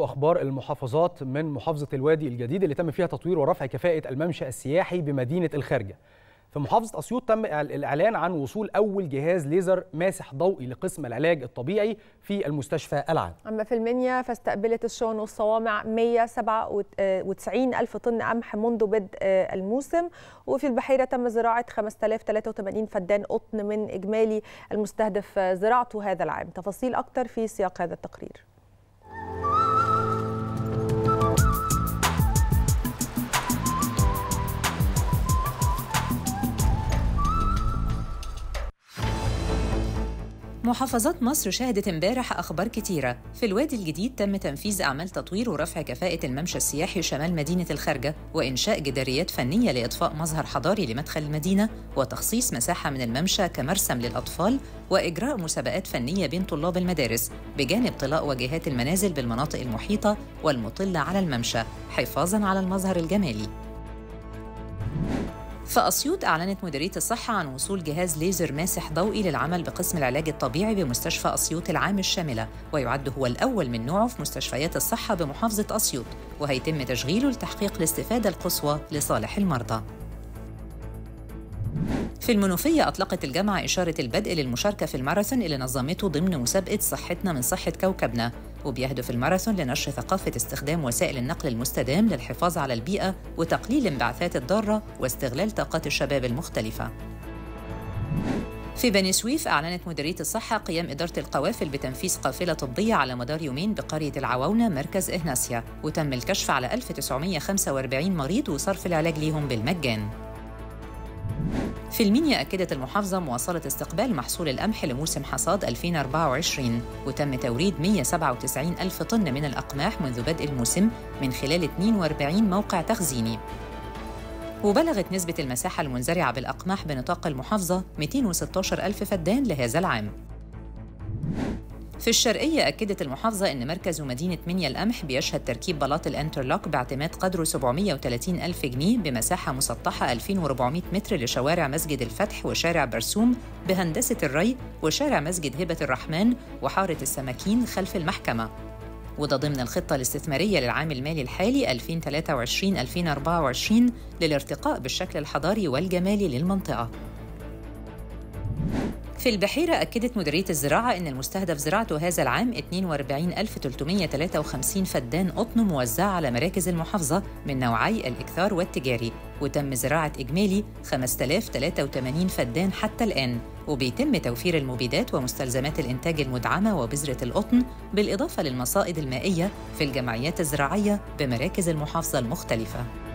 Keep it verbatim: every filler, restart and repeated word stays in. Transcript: أخبار المحافظات من محافظة الوادي الجديد اللي تم فيها تطوير ورفع كفاءة الممشى السياحي بمدينة الخارجة. في محافظة أسيوط تم الإعلان عن وصول أول جهاز ليزر ماسح ضوئي لقسم العلاج الطبيعي في المستشفى العام. أما في المنيا فاستقبلت الشون والصوامع مئة وسبعة وتسعين ألف طن قمح منذ بدء الموسم، وفي البحيرة تم زراعة خمسة آلاف وثلاثة وثمانين فدان قطن من إجمالي المستهدف زراعته هذا العام. تفاصيل أكتر في سياق هذا التقرير. محافظات مصر شهدت امبارح أخبار كتيرة. في الوادي الجديد تم تنفيذ أعمال تطوير ورفع كفاءة الممشى السياحي شمال مدينة الخارجة، وإنشاء جداريات فنية لإضفاء مظهر حضاري لمدخل المدينة، وتخصيص مساحة من الممشى كمرسم للأطفال، وإجراء مسابقات فنية بين طلاب المدارس، بجانب طلاء واجهات المنازل بالمناطق المحيطة والمطلة على الممشى حفاظاً على المظهر الجمالي. في أسيوط أعلنت مديرية الصحة عن وصول جهاز ليزر ماسح ضوئي للعمل بقسم العلاج الطبيعي بمستشفى أسيوط العام الشاملة، ويعد هو الأول من نوعه في مستشفيات الصحة بمحافظة أسيوط، وهيتم تشغيله لتحقيق الاستفادة القصوى لصالح المرضى. في المنوفية أطلقت الجامعة إشارة البدء للمشاركة في الماراثون اللي نظمته ضمن مسابقة صحتنا من صحة كوكبنا، وبيهدف الماراثون لنشر ثقافة استخدام وسائل النقل المستدام للحفاظ على البيئة وتقليل الانبعاثات الضارة واستغلال طاقات الشباب المختلفة. في بني سويف أعلنت مديرية الصحة قيام إدارة القوافل بتنفيذ قافلة طبية على مدار يومين بقرية العواونة مركز إهناسيا، وتم الكشف على ألف وتسعمئة وخمسة وأربعين مريض وصرف العلاج ليهم بالمجان. في المنيا أكدت المحافظة مواصلة استقبال محصول القمح لموسم حصاد ألفين وأربعة وعشرين، وتم توريد مئة وسبعة وتسعين ألف طن من الأقماح منذ بدء الموسم من خلال اثنين وأربعين موقع تخزيني، وبلغت نسبة المساحة المنزرعة بالأقماح بنطاق المحافظة مئتين وستة عشر ألف فدان لهذا العام. في الشرقية أكدت المحافظة أن مركز ومدينة منيا القمح بيشهد تركيب بلاط الانترلوك باعتماد قدره سبعمئة وثلاثين ألف جنيه بمساحة مسطحة ألفين وأربعمئة متر لشوارع مسجد الفتح وشارع برسوم بهندسة الري وشارع مسجد هبة الرحمن وحارة السماكين خلف المحكمة، وده ضمن الخطة الاستثمارية للعام المالي الحالي ألفين وثلاثة وعشرين ألفين وأربعة وعشرين للارتقاء بالشكل الحضاري والجمالي للمنطقة. في البحيرة أكدت مديرية الزراعة أن المستهدف زراعته هذا العام اثنين وأربعين ألف وثلاثمئة وثلاثة وخمسين فدان قطن موزعة على مراكز المحافظة من نوعي الإكثار والتجاري، وتم زراعة إجمالي خمسة آلاف وثلاثة وثمانين فدان حتى الآن، وبيتم توفير المبيدات ومستلزمات الإنتاج المدعمة وبذرة القطن بالإضافة للمصائد المائية في الجمعيات الزراعية بمراكز المحافظة المختلفة.